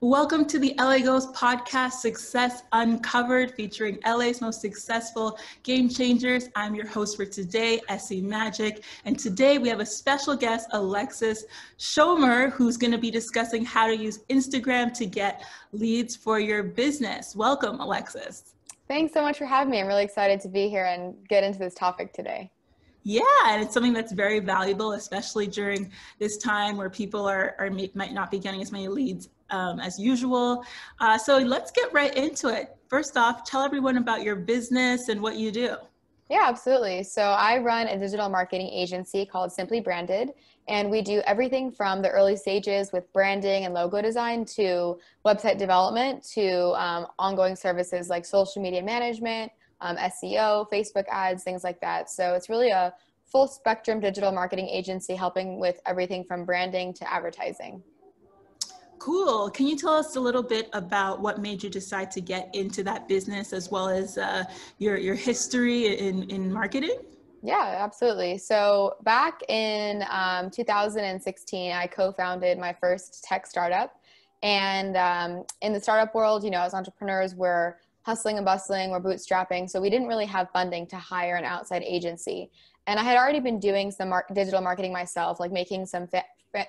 Welcome to the LA Goals Podcast, Success Uncovered, featuring LA's most successful game changers. I'm your host for today, Esi Magic, and today we have a special guest, Alexis Schomer, who's going to be discussing how to use Instagram to get leads for your business. Welcome, Alexis. Thanks so much for having me. I'm really excited to be here and get into this topic today. Yeah, and it's something that's very valuable, especially during this time where people might not be getting as many leads as usual. So let's get right into it. First off, tell everyone about your business and what you do. Yeah, absolutely. So I run a digital marketing agency called Simply Branded, and we do everything from the early stages with branding and logo design to website development to ongoing services like social media management, SEO, Facebook ads, things like that. So it's really a full spectrum digital marketing agency helping with everything from branding to advertising. Cool. Can you tell us a little bit about what made you decide to get into that business, as well as your history in marketing? Yeah, absolutely. So back in 2016, I co-founded my first tech startup. And in the startup world, you know, as entrepreneurs, we're hustling and bustling, we're bootstrapping. So we didn't really have funding to hire an outside agency. And I had already been doing some digital marketing myself, like making some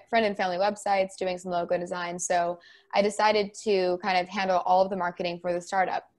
friend and family websites, doing some logo design. So I decided to kind of handle all of the marketing for the startup.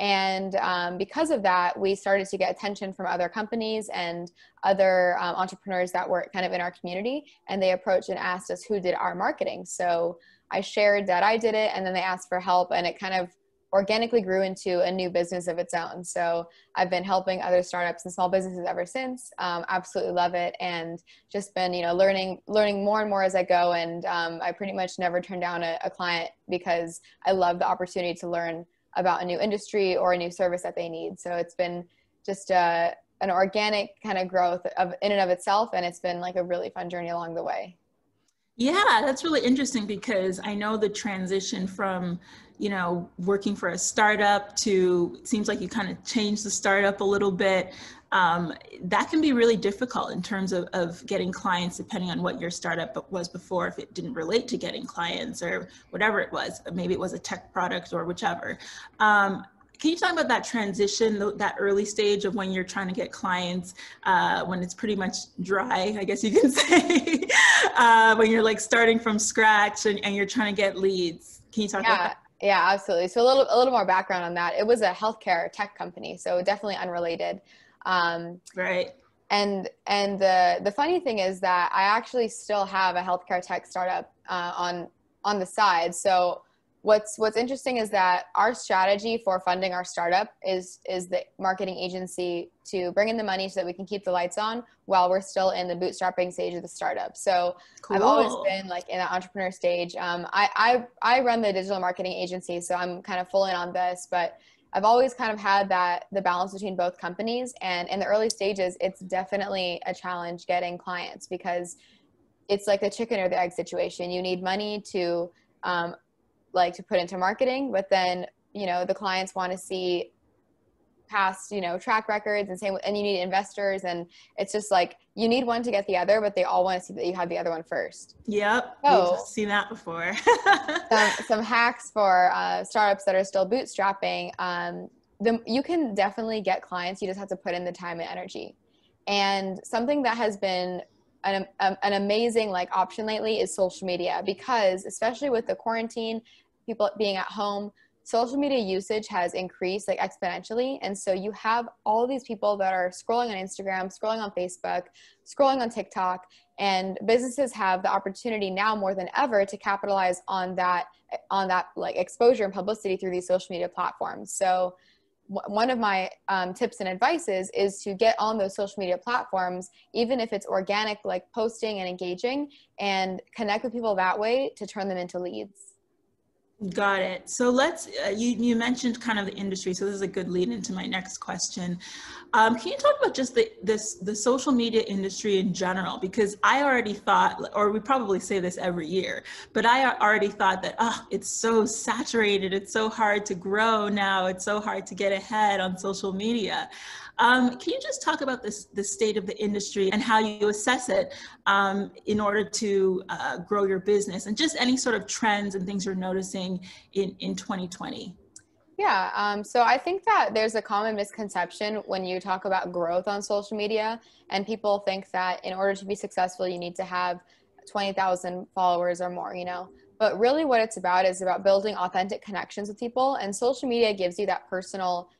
And because of that, we started to get attention from other companies and other entrepreneurs that were kind of in our community. And they approached and asked us who did our marketing. So I shared that I did it, and then they asked for help, and it kind of organically grew into a new business of its own. So I've been helping other startups and small businesses ever since. Absolutely love it, and just been, you know, learning more and more as I go. And I pretty much never turn down a client because I love the opportunity to learn about a new industry or a new service that they need. So it's been just an organic kind of growth in and of itself, and it's been like a really fun journey along the way. Yeah, that's really interesting, because I know the transition from, you know, working for a startup to, it seems like you kind of changed the startup a little bit. That can be really difficult in terms of getting clients, depending on what your startup was before, if it didn't relate to getting clients or whatever it was. Maybe it was a tech product or whichever. Can you talk about that transition, that early stage of when you're trying to get clients, when it's pretty much dry, I guess you can say, when you're like starting from scratch and you're trying to get leads? Can you talk about that? Yeah, absolutely. So a little more background on that. It was a healthcare tech company, so definitely unrelated. Right. And the funny thing is that I actually still have a healthcare tech startup on the side. So What's interesting is that our strategy for funding our startup is the marketing agency to bring in the money so that we can keep the lights on while we're still in the bootstrapping stage of the startup. So cool. I've always been like in the entrepreneur stage. I run the digital marketing agency, so I'm kind of full in on this, but I've always kind of had the balance between both companies. And in the early stages, it's definitely a challenge getting clients, because it's like the chicken or the egg situation. You need money to, like to put into marketing, but then, you know, the clients want to see past, you know, track records, and same, and you need investors, and it's just like you need one to get the other, but they all want to see that you have the other one first. Yep, so, we've seen that before. some hacks for startups that are still bootstrapping. You can definitely get clients. You just have to put in the time and energy. And something that has been an amazing like option lately is social media, because especially with the quarantine, people being at home, social media usage has increased like exponentially. And so you have all these people that are scrolling on Instagram, scrolling on Facebook, scrolling on TikTok, and businesses have the opportunity now more than ever to capitalize on that like exposure and publicity through these social media platforms. So one of my tips and advices is to get on those social media platforms, even if it's organic, like posting and engaging, and connect with people that way to turn them into leads. Got it. So let's, you mentioned kind of the industry, so this is a good lead into my next question. Can you talk about just the social media industry in general? Because I already thought, or we probably say this every year, but I already thought that, oh, it's so saturated, it's so hard to grow now, it's so hard to get ahead on social media. Can you just talk about the state of the industry and how you assess it in order to grow your business, and just any sort of trends and things you're noticing doing in 2020? Yeah. So I think that there's a common misconception when you talk about growth on social media, and people think that in order to be successful, you need to have 20,000 followers or more, you know, but really what it's about is about building authentic connections with people. And social media gives you that personal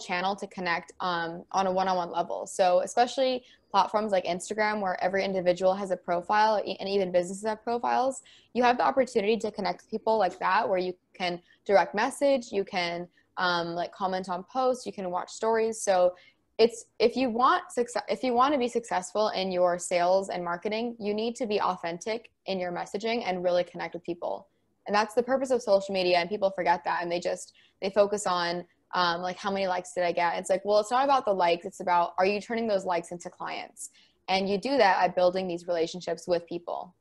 channel to connect on a one-on-one level. So especially platforms like Instagram, where every individual has a profile, and even businesses have profiles, you have the opportunity to connect with people like that, where you can direct message, you can like comment on posts, you can watch stories. So it's, if you want to be successful in your sales and marketing, you need to be authentic in your messaging and really connect with people. And that's the purpose of social media. And people forget that. And they focus on like, how many likes did I get? It's like, well, it's not about the likes. It's about, are you turning those likes into clients? And you do that by building these relationships with people.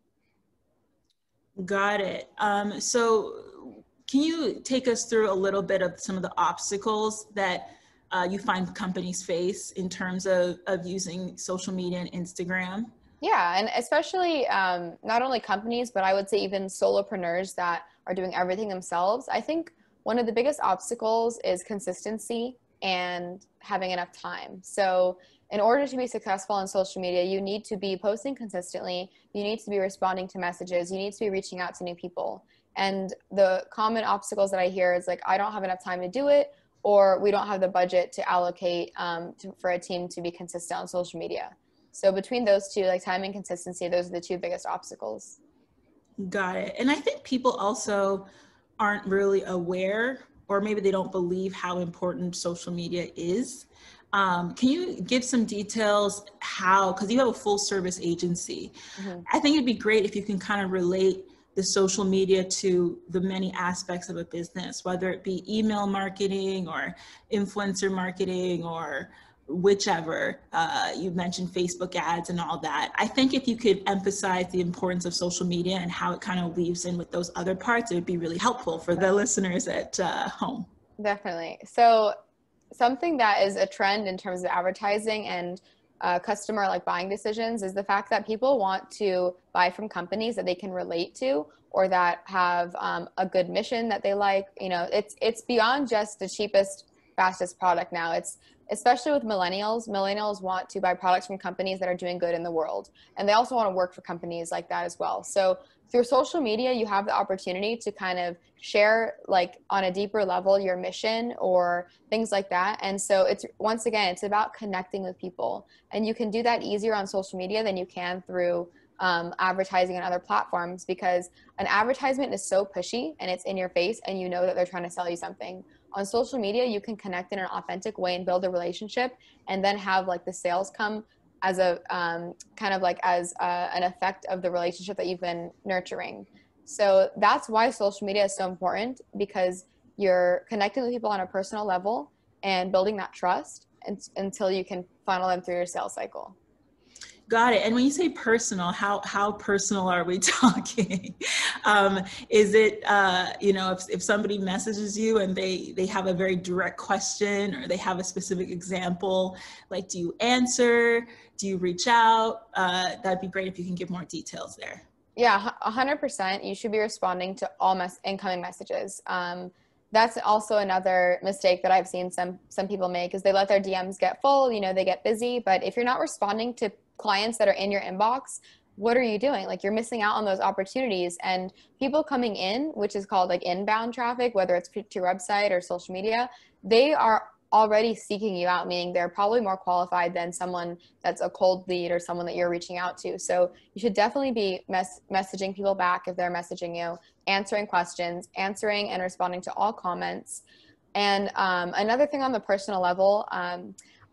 Got it. So can you take us through a little bit of some of the obstacles that you find companies face in terms of using social media and Instagram? Yeah. And especially not only companies, but I would say even solopreneurs that are doing everything themselves. I think one of the biggest obstacles is consistency and having enough time. So in order to be successful on social media, you need to be posting consistently. You need to be responding to messages. You need to be reaching out to new people. And the common obstacles that I hear is like, I don't have enough time to do it, or we don't have the budget to allocate for a team to be consistent on social media. So between those two, like time and consistency, those are the two biggest obstacles. Got it. And I think people also aren't really aware, or maybe they don't believe how important social media is. Can you give some details how, because you have a full service agency. Mm-hmm. I think it'd be great if you can kind of relate the social media to the many aspects of a business, whether it be email marketing or influencer marketing or whichever. You mentioned Facebook ads and all that. I think if you could emphasize the importance of social media and how it kind of weaves in with those other parts, it would be really helpful for the listeners at home. Definitely. So something that is a trend in terms of advertising and customer like buying decisions is the fact that people want to buy from companies that they can relate to, or that have a good mission that they like. You know, it's beyond just the cheapest, fastest product now. It's especially with millennials. Millennials want to buy products from companies that are doing good in the world. And they also want to work for companies like that as well. So through social media, you have the opportunity to kind of share like on a deeper level your mission or things like that. And so it's, once again, it's about connecting with people. And you can do that easier on social media than you can through advertising on other platforms, because an advertisement is so pushy and it's in your face and you know that they're trying to sell you something. On social media, you can connect in an authentic way and build a relationship, and then have like the sales come as a an effect of the relationship that you've been nurturing. So that's why social media is so important, because you're connecting with people on a personal level and building that trust until you can funnel them through your sales cycle. Got it. And when you say personal, how personal are we talking? Is it, you know, if somebody messages you and they have a very direct question, or they have a specific example, like, do you answer? Do you reach out? That'd be great if you can give more details there. Yeah, 100%. You should be responding to all incoming messages. That's also another mistake that I've seen some people make, is they let their DMs get full, you know, they get busy. But if you're not responding to clients that are in your inbox, what are you doing? Like, you're missing out on those opportunities. And people coming in, which is called like inbound traffic, whether it's to your website or social media, they are already seeking you out, meaning they're probably more qualified than someone that's a cold lead or someone that you're reaching out to. So you should definitely be messaging people back if they're messaging you, answering questions, answering and responding to all comments. And another thing on the personal level,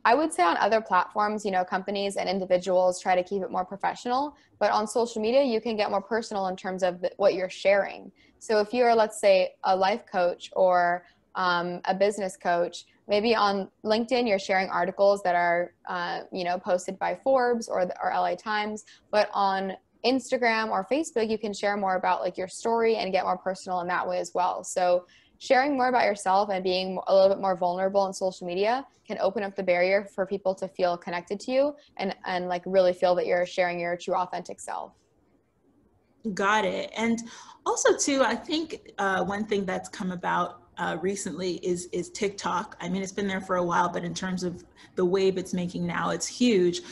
I would say on other platforms, you know, companies and individuals try to keep it more professional, but on social media, you can get more personal in terms of what you're sharing. So if you're, let's say, a life coach or a business coach, maybe on LinkedIn, you're sharing articles that are, you know, posted by Forbes or LA Times, but on Instagram or Facebook, you can share more about like your story and get more personal in that way as well. So sharing more about yourself and being a little bit more vulnerable on social media can open up the barrier for people to feel connected to you and like really feel that you're sharing your true authentic self. Got it. And also too, I think one thing that's come about recently is TikTok. I mean, it's been there for a while, but in terms of the wave it's making now, it's huge.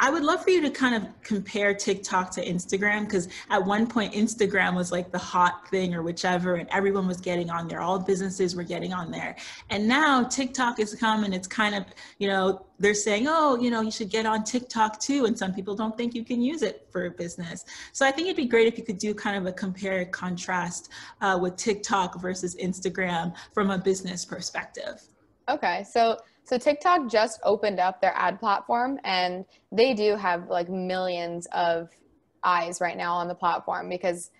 I would love for you to kind of compare TikTok to Instagram, because at one point Instagram was like the hot thing or whichever, and everyone was getting on there. All businesses were getting on there. And now TikTok is come, and it's kind of, you know, they're saying, oh, you know, you should get on TikTok too. And some people don't think you can use it for a business. So I think it'd be great if you could do kind of a compare and contrast with TikTok versus Instagram from a business perspective. Okay. So TikTok just opened up their ad platform, and they do have like millions of eyes right now on the platform because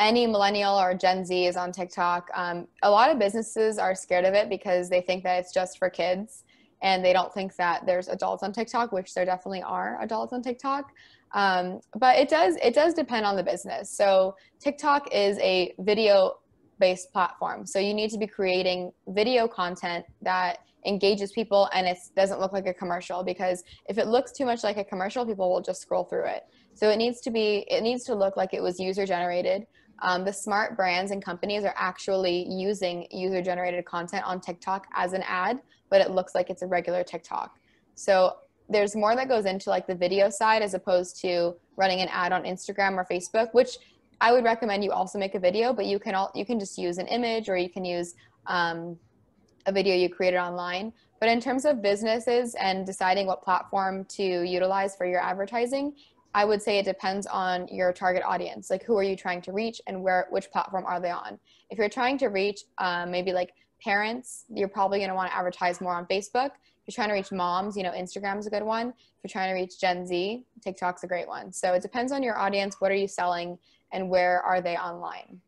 any millennial or Gen Z is on TikTok. A lot of businesses are scared of it because they think that it's just for kids and they don't think that there's adults on TikTok, which there definitely are adults on TikTok. But it does depend on the business. So TikTok is a video based platform. So you need to be creating video content that engages people and it doesn't look like a commercial, because if it looks too much like a commercial, people will just scroll through it. So it needs to look like it was user generated. The smart brands and companies are actually using user generated content on TikTok as an ad, but it looks like it's a regular TikTok. So there's more that goes into like the video side as opposed to running an ad on Instagram or Facebook, which I would recommend you also make a video, but you can just use an image, or you can use a video you created online. But in terms of businesses and deciding what platform to utilize for your advertising, I would say it depends on your target audience. Like, who are you trying to reach, and which platform are they on? If you're trying to reach maybe like parents, you're probably going to want to advertise more on Facebook. If you're trying to reach moms, you know, Instagram's a good one. If you're trying to reach Gen Z, TikTok's a great one. So it depends on your audience. What are you selling, and where are they online?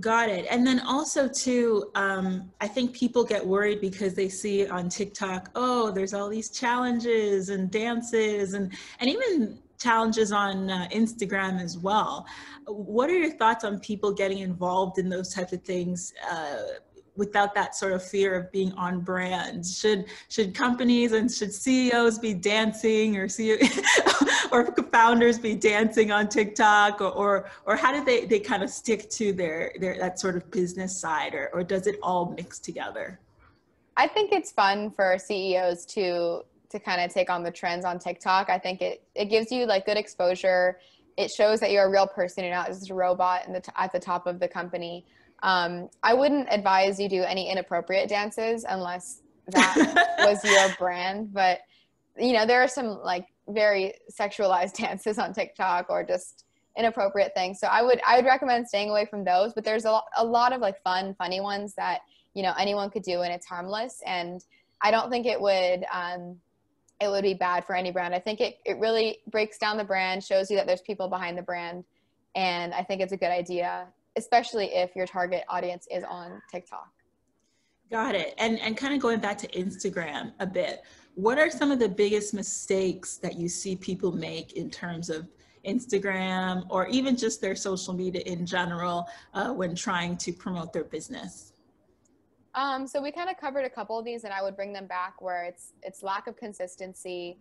Got it. And then also too, I think people get worried because they see on TikTok, oh, there's all these challenges and dances and even challenges on Instagram as well. What are your thoughts on people getting involved in those types of things without that sort of fear of being on brand? Should companies and should CEOs be dancing, or or founders be dancing on TikTok, or how do they kind of stick to their that sort of business side, or does it all mix together? I think it's fun for CEOs to kind of take on the trends on TikTok. I think it gives you like good exposure. It shows that you're a real person and not just a robot at the top of the company. I wouldn't advise you do any inappropriate dances unless that was your brand, but you know, there are some like very sexualized dances on TikTok or just inappropriate things. So I would recommend staying away from those, but there's a lot of like funny ones that, you know, anyone could do and it's harmless. And I don't think it would be bad for any brand. I think it really breaks down the brand, shows you that there's people behind the brand. And I think it's a good idea, especially if your target audience is on TikTok. Got it. And kind of going back to Instagram a bit, what are some of the biggest mistakes that you see people make in terms of Instagram or even just their social media in general when trying to promote their business? So we kind of covered a couple of these, and I would bring them back, where it's lack of consistency.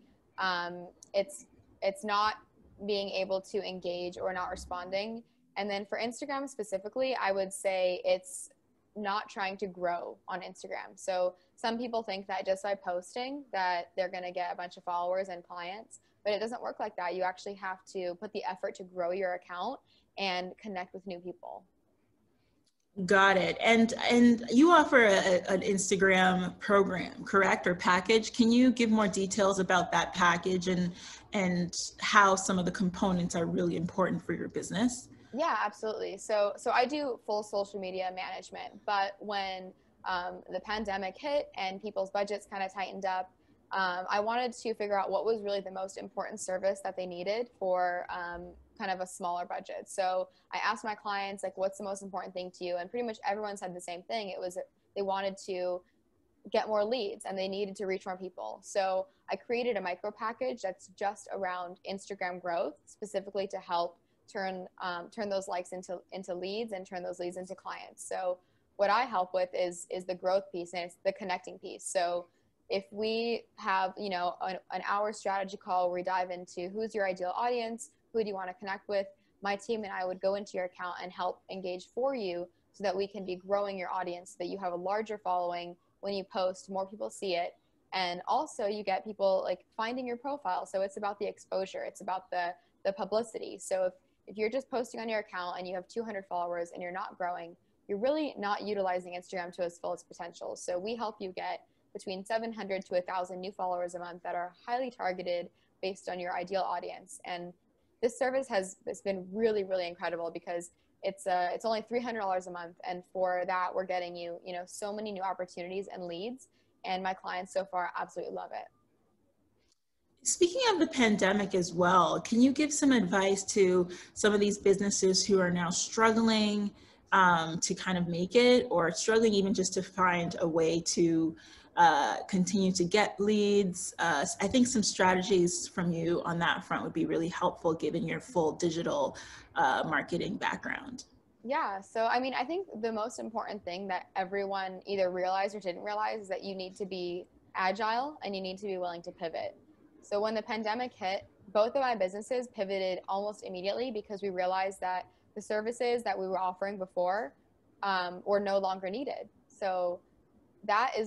It's not being able to engage or not responding. And then for Instagram specifically, I would say it's not trying to grow on Instagram. So some people think that just by posting that they're going to get a bunch of followers and clients, but it doesn't work like that. You actually have to put the effort to grow your account and connect with new people. Got it. And you offer an Instagram program, correct, or package? Can you give more details about that package and how some of the components are really important for your business? Yeah, absolutely. So I do full social media management, but when the pandemic hit and people's budgets kind of tightened up, I wanted to figure out what was really the most important service that they needed for kind of a smaller budget. So I asked my clients, like, what's the most important thing to you? And pretty much everyone said the same thing. It was they wanted to get more leads and they needed to reach more people. So I created a micro package that's just around Instagram growth, specifically to help turn those likes into leads and turn those leads into clients. So what I help with is the growth piece, and it's the connecting piece. So if we have, you know, an hour strategy call where we dive into who's your ideal audience, who do you want to connect with? My team and I would go into your account and help engage for you so that we can be growing your audience, so that you have a larger following. When you post, more people see it. And also you get people like finding your profile. So it's about the exposure. It's about the publicity. So if you're just posting on your account and you have 200 followers and you're not growing, you're really not utilizing Instagram to its fullest potential. So we help you get between 700 to 1,000 new followers a month that are highly targeted based on your ideal audience. And this service has been really, really incredible because it's only $300 a month. And for that, we're getting you, so many new opportunities and leads. And my clients so far absolutely love it. Speaking of the pandemic as well, can you give some advice to some of these businesses who are now struggling to kind of make it, or struggling even just to find a way to continue to get leads? I think some strategies from you on that front would be really helpful given your full digital marketing background. Yeah. So, I think the most important thing that everyone either realized or didn't realize is that you need to be agile and you need to be willing to pivot. So when the pandemic hit, both of my businesses pivoted almost immediately because we realized that the services that we were offering before were no longer needed. So that's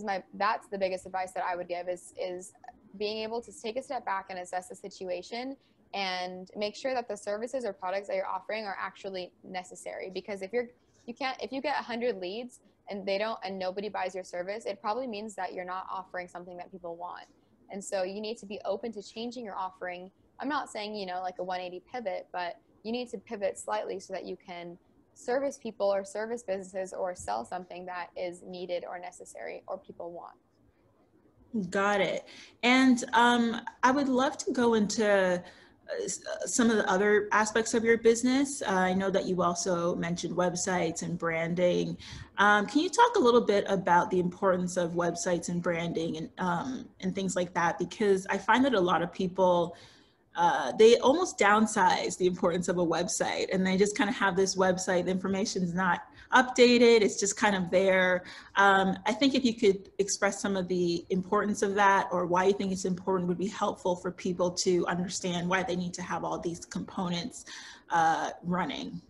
the biggest advice that I would give is being able to take a step back and assess the situation and make sure that the services or products that you're offering are actually necessary. Because if you get 100 leads and nobody buys your service, it probably means that you're not offering something that people want. And so you need to be open to changing your offering. I'm not saying, like a 180 pivot, but you need to pivot slightly so that you can service people or service businesses or sell something that is needed or necessary or people want. Got it. And I would love to go into some of the other aspects of your business. I know that you also mentioned websites and branding. Can you talk a little bit about the importance of websites and branding and things like that? Because I find that a lot of people, they almost downsize the importance of a website, and they just kind of have this website. The information's not updated. It's just kind of there. I think if you could express some of the importance of that, or why you think it's important, would be helpful for people to understand why they need to have all these components running.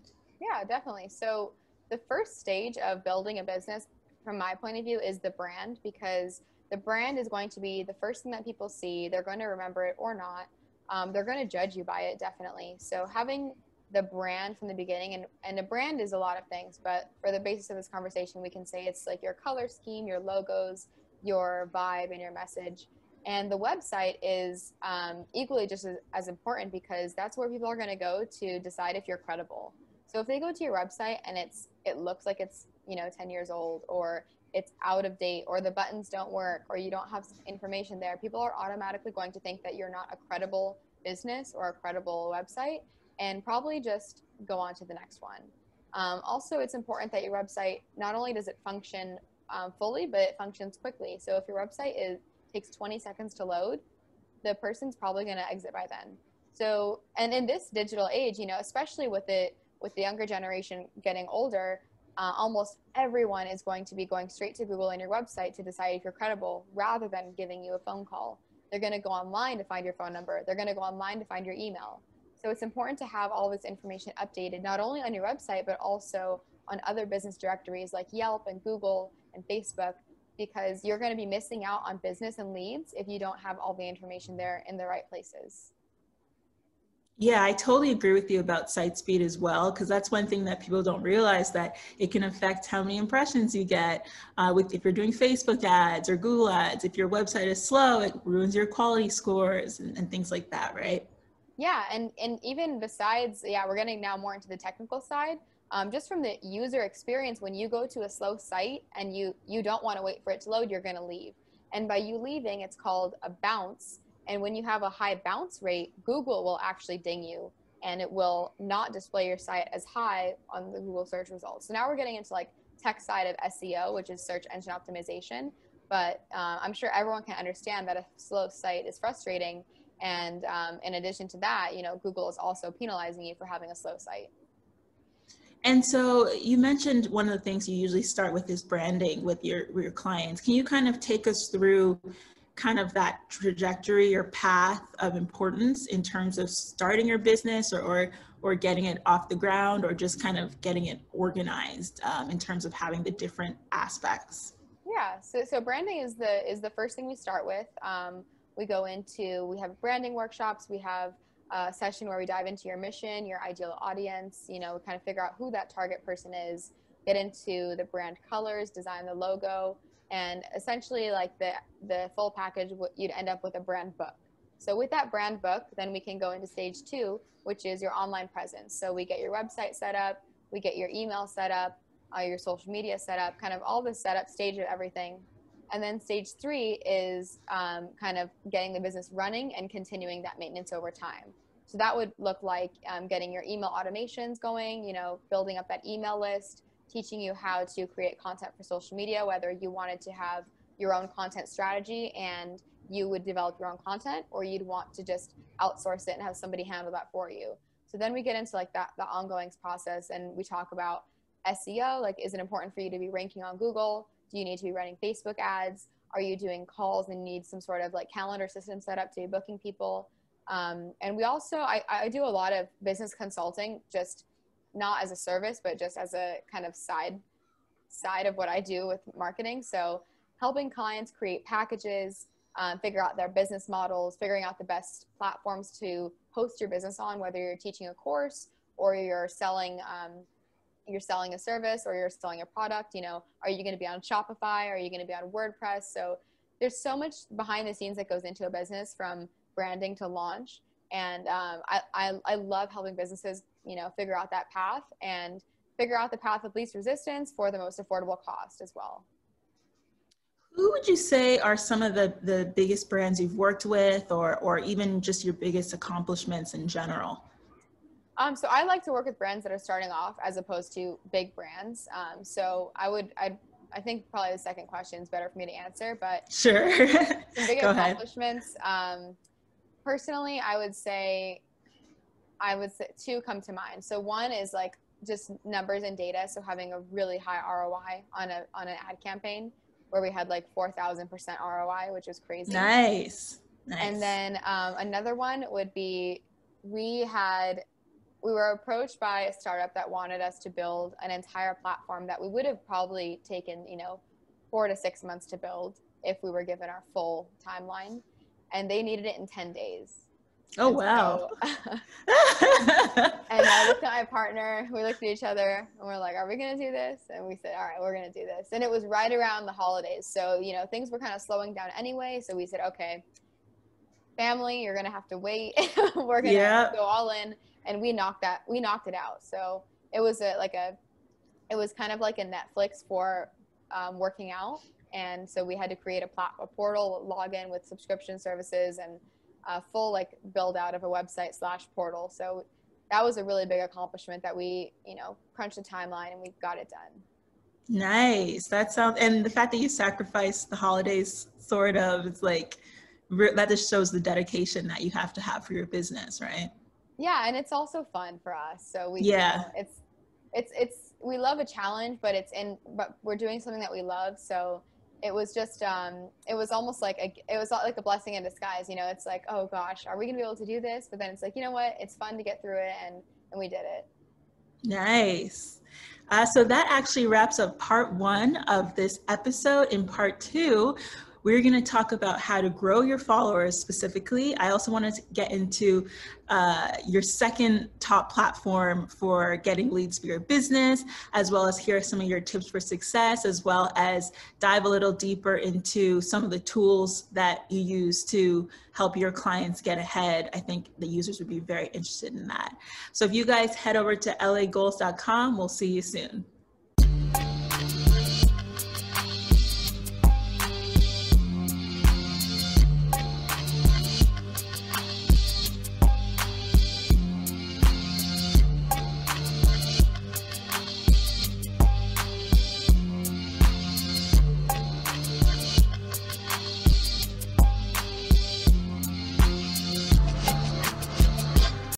Yeah, definitely. So the first stage of building a business from my point of view is the brand, because the brand is going to be the first thing that people see. They're going to remember it or not. They're going to judge you by it, definitely. So having the brand from the beginning, and a brand is a lot of things, but for the basis of this conversation, we can say it's like your color scheme, your logos, your vibe, and your message. And the website is equally just as important, because that's where people are going to go to decide if you're credible. So if they go to your website and it looks like it's 10 years old, or it's out of date, or the buttons don't work, or you don't have information there, people are automatically going to think that you're not a credible business or a credible website, and probably just go on to the next one. Also, it's important that your website, not only does it function fully, but it functions quickly. So if your website takes 20 seconds to load, the person's probably going to exit by then. So, and in this digital age, especially with the younger generation getting older, almost everyone is going to be going straight to Google and your website to decide if you're credible, rather than giving you a phone call. They're going to go online to find your phone number. They're going to go online to find your email. So it's important to have all this information updated, not only on your website, but also on other business directories like Yelp and Google and Facebook, because you're going to be missing out on business and leads if you don't have all the information there in the right places. Yeah, I totally agree with you about site speed as well, because that's one thing that people don't realize, that it can affect how many impressions you get. If you're doing Facebook ads or Google ads, if your website is slow, it ruins your quality scores and things like that, right? Yeah, and even besides, we're getting now more into the technical side. Just from the user experience, when you go to a slow site and you don't want to wait for it to load, you're going to leave. And by you leaving, it's called a bounce. And when you have a high bounce rate, Google will actually ding you, and it will not display your site as high on the Google search results. So now we're getting into like tech side of SEO, which is search engine optimization. But I'm sure everyone can understand that a slow site is frustrating. And in addition to that, Google is also penalizing you for having a slow site. And so you mentioned one of the things you usually start with is branding with your clients. Can you kind of take us through kind of that trajectory or path of importance in terms of starting your business or getting it off the ground, or just kind of getting it organized in terms of having the different aspects? Yeah, so branding is the first thing we start with. We have branding workshops, we have a session where we dive into your mission, your ideal audience, we kind of figure out who that target person is, get into the brand colors, design the logo, and essentially like the full package, you'd end up with a brand book. So with that brand book, then we can go into stage 2, which is your online presence. So we get your website set up, we get your email set up, your social media set up, kind of all the setup stage of everything. And then stage 3 is kind of getting the business running and continuing that maintenance over time. So that would look like getting your email automations going, building up that email list, teaching you how to create content for social media, whether you wanted to have your own content strategy and you would develop your own content, or you'd want to just outsource it and have somebody handle that for you. So then we get into like the ongoing process, and we talk about SEO, like, is it important for you to be ranking on Google? Do you need to be running Facebook ads? Are you doing calls and need some sort of like calendar system set up to be booking people? And we also, I do a lot of business consulting, just not as a service, but just as a kind of side of what I do with marketing. So helping clients create packages, figure out their business models, figuring out the best platforms to host your business on, whether you're teaching a course or you're selling a service or you're selling a product. Are you going to be on Shopify? Are you going to be on WordPress? So there's so much behind the scenes that goes into a business, from branding to launch. And I love helping businesses, figure out that path and figure out the path of least resistance for the most affordable cost as well. Who would you say are some of the biggest brands you've worked with, or even just your biggest accomplishments in general? So I like to work with brands that are starting off as opposed to big brands. I think probably the second question is better for me to answer, but sure. Some big accomplishments. Personally, I would say two come to mind. So one is like just numbers and data. So having a really high ROI on an ad campaign where we had like 4,000% ROI, which was crazy. Nice. And then another one would be, we were approached by a startup that wanted us to build an entire platform that we would have probably taken, 4 to 6 months to build if we were given our full timeline, and they needed it in 10 days. Oh, and wow. So, and I looked at my partner, we looked at each other and we're like, are we going to do this? And we said, all right, we're going to do this. And it was right around the holidays. So, things were kind of slowing down anyway. So we said, okay, family, you're going to have to wait. We're going to have to go all in. And we knocked it out. So it was it was kind of like a Netflix for working out. And so we had to create a portal login with subscription services and a full build out of a website / portal. So that was a really big accomplishment that we, crunched the timeline and we got it done. Nice. That sounds, and the fact that you sacrificed the holidays sort of, it's like, that just shows the dedication that you have to have for your business, right? Yeah, and it's also fun for us. So we we love a challenge, but but we're doing something that we love. So it was just it was almost like it was like a blessing in disguise. It's like, oh gosh, are we gonna be able to do this? But then it's like, you know what? It's fun to get through it, and we did it. Nice. So that actually wraps up part 1 of this episode. In part 2. We're going to talk about how to grow your followers specifically. I also wanted to get into your second top platform for getting leads for your business, as well as here are some of your tips for success, as well as dive a little deeper into some of the tools that you use to help your clients get ahead. I think the users would be very interested in that. So if you guys head over to lagoals.com, we'll see you soon.